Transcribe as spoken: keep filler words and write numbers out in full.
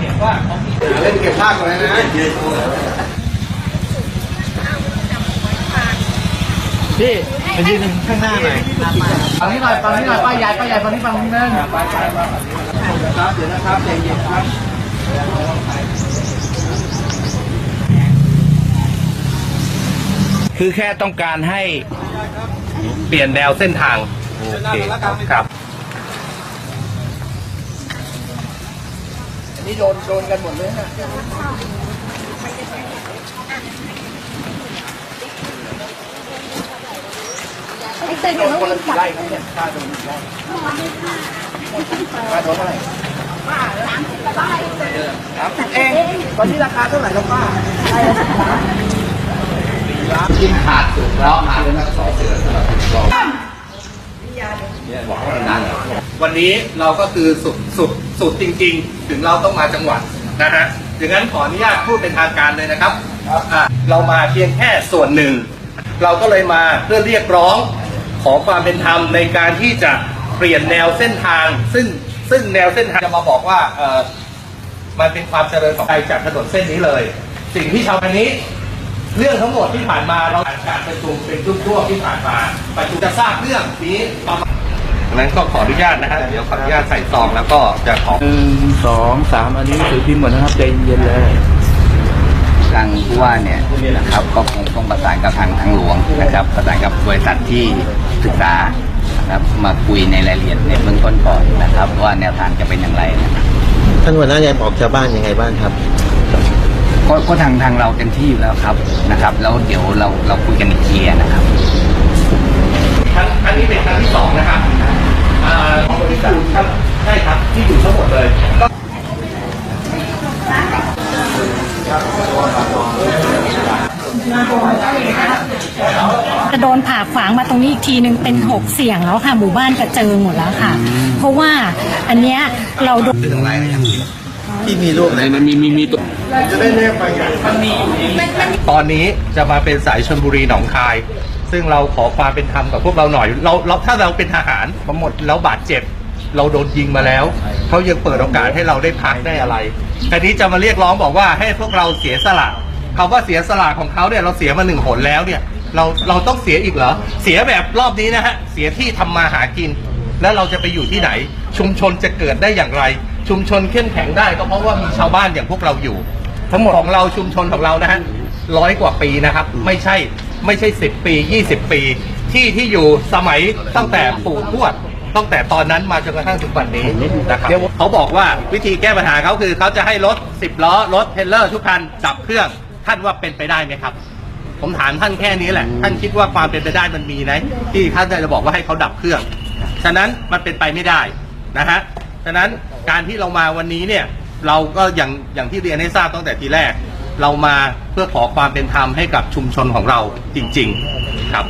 เห็นว่าเขามีเล่นเก็บภาพอะไรนะพี่ไปยืนข้างหน้าหน่อยฟังนี่หน่อยฟังนี่หน่อยป้ายใหญ่ป้ายใหญ่ฟังนี่ฟังนี่นั่นไปไปไปครับเดี๋ยวนะครับใจเย็นครับคือแค่ต้องการให้เปลี่ยนแนวเส้นทางโอเคครับนี่โดนโดนกันหมดเลยฮะโดนคนละกี่ไร่ครับเนี่ยป้าโดนกี่ไร่ป้าโดนเท่าไหร่ป้าสามสิบไร่สามสิบเองตอนนี้ราคาเท่าไหร่ครับป้าชิ้นขาดถูกแล้วขาดแล้วสองเดือนสำหรับคุณสองเนี่ยบอกว่านั้นวันนี้เราก็คือสุดสุดสุดจริงๆถึงเราต้องมาจังหวัดนะฮะดังนั้นขออนุญาตพูดเป็นทางการเลยนะครับเรามาเพียงแค่ส่วนหนึ่งเราก็เลยมาเพื่อเรียกร้องขอความเป็นธรรมในการที่จะเปลี่ยนแนวเส้นทางซึ่งซึ่งแนวเส้นทางจะมาบอกว่าเออมันเป็นความเจริญของไทยจากถนนเส้นนี้เลยสิ่งที่ชาวบ้านนี้เรื่องทั้งหมดที่ผ่านมาเราการประชุมเป็นทุกทั่วที่ผ่านมาประชุมจะทราบเรื่องนี้ดังนั้นก็ขออนุญาตนะฮะเดี๋ยวขออนุญาตใส่ซองแล้วก็จะขอหนึ่งสองสามอันนี้ถือพิมพ์หมดนะครับใจเย็นเลยทางผู้ว่าเนี่ยนะครับก็คงต้องประสานกับทางทางหลวงนะครับประสานกับบริษัทที่ศึกษานะครับมาคุยในรายละเอียดในเบื้องต้นก่อนนะครับว่าแนวทางจะเป็นอย่างไรนะครับท่านหัวหน้ายายบอกชาวบ้านยังไงบ้างครับก็ก็ทางทางเราเต็มที่อยู่แล้วครับนะครับแล้วเดี๋ยวเราเราคุยกันอีกทีนะครับครั้งครั้งนี้เป็นครั้งที่สองนะครับของบริษัทครับใช่ครับที่อยู่ทั้งหมดเลยจะโดนผ่าฝางมาตรงนี้อีกทีนึงเป็นหกเสี่ยงแล้วค่ะหมู่บ้านจะเจอหมดแล้วค่ะเพราะว่าอันเนี้ยเราโดนอะไรนะครับที่มีรูปไหนมันมีมีมีตัวจะได้แนบไปกันมันมีตอนนี้จะมาเป็นสายชลบุรีหนองคายซึ่งเราขอความเป็นธรรมกับพวกเราหน่อยเราเราถ้าเราเป็นทหารมาหมดแล้วบาดเจ็บเราโดนยิงมาแล้วเขายังเปิดโอกาสให้เราได้พักได้อะไรแต่นี้จะมาเรียกร้องบอกว่าให้พวกเราเสียสละคำว่าเสียสละของเขาเนี่ยเราเสียมาหนึ่งหนแล้วเนี่ยเราเราต้องเสียอีกเหรอเสียแบบรอบนี้นะฮะเสียที่ทำมาหากินแล้วเราจะไปอยู่ที่ไหนชุมชนจะเกิดได้อย่างไรชุมชนเข้มแข็งได้ก็เพราะว่ามีชาวบ้านอย่างพวกเราอยู่ทั้งหมดของเราชุมชนของเรานะฮะร้อยกว่าปีนะครับไม่ใช่ไม่ใช่สิบปียี่สิบปีที่ที่อยู่สมัยตั้งแต่ปู่ทวดตั้งแต่ตอนนั้นมาจนกระทั่งถึงวันนี้นะครับเขาบอกว่าวิธีแก้ปัญหาเขาคือเขาจะให้รถสิบล้อรถเทรลเลอร์ทุกคันจับเครื่องท่านว่าเป็นไปได้ไหมครับผมถามท่านแค่นี้แหละท่านคิดว่าความเป็นไปได้มันมีไหมที่ท่านจะบอกว่าให้เขาดับเครื่องฉะนั้นมันเป็นไปไม่ได้นะฮะฉะนั้นการที่เรามาวันนี้เนี่ยเราก็อย่างอย่างที่เรียนให้ทราบตั้งแต่ทีแรกเรามาเพื่อขอความเป็นธรรมให้กับชุมชนของเราจริงๆครับ